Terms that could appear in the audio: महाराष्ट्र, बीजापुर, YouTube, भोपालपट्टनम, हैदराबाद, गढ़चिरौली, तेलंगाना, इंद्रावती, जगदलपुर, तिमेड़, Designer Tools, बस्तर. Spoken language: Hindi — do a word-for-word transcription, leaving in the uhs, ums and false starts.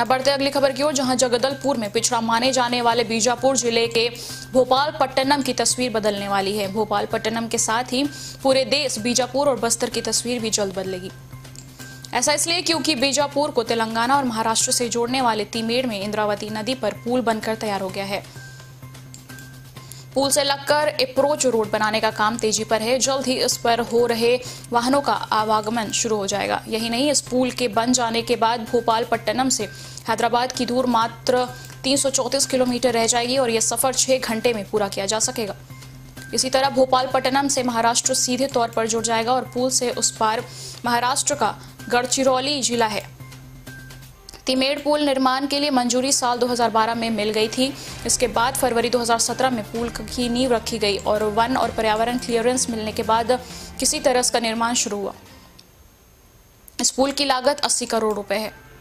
अब बढ़ते अगली खबर की ओर, जहां जगदलपुर में पिछड़ा माने जाने वाले बीजापुर जिले के भोपालपट्टनम की तस्वीर बदलने वाली है। भोपालपट्टनम के साथ ही पूरे देश बीजापुर और बस्तर की तस्वीर भी जल्द बदलेगी। ऐसा इसलिए क्योंकि बीजापुर को तेलंगाना और महाराष्ट्र से जोड़ने वाले तिमेड़ में इंद्रावती नदी पर पुल बनकर तैयार हो गया है। पुल से लगकर अप्रोच रोड बनाने का काम तेजी पर है। जल्द ही इस पर हो रहे वाहनों का आवागमन शुरू हो जाएगा। यही नहीं, इस पुल के बन जाने के बाद भोपालपट्टनम से हैदराबाद की दूर मात्र तीन सौ चौंतीस किलोमीटर रह जाएगी और यह सफर छह घंटे में पूरा किया जा सकेगा। इसी तरह भोपालपट्टनम से महाराष्ट्र सीधे तौर पर जुड़ जाएगा और पुल से उस पार महाराष्ट्र का गढ़चिरौली जिला है। तिमेड़ पुल निर्माण के लिए मंजूरी साल दो हज़ार बारह में मिल गई थी। इसके बाद फरवरी दो हज़ार सत्रह में पुल की नींव रखी गई और वन और पर्यावरण क्लियरेंस मिलने के बाद किसी तरह इसका निर्माण शुरू हुआ। इस पुल की लागत अस्सी करोड़ रुपए है।